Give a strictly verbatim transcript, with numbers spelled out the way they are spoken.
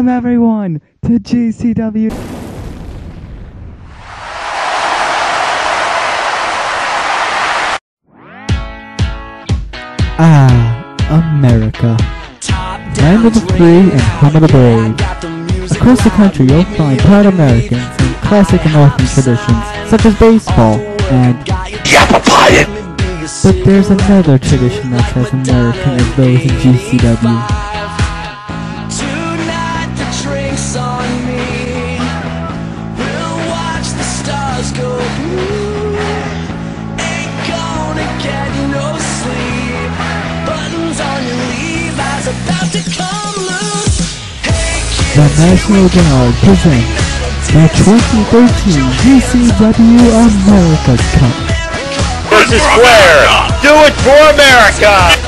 Welcome everyone to G C W. Ah, America. Land of the free and home of the brave. Across the country you'll find proud Americans and classic American traditions such as baseball and Yappapiot! But there's another tradition that's as American as those in G C W. The National Guard presents the twenty thirteen G C W America's Cup. This is Flair! Do it for America!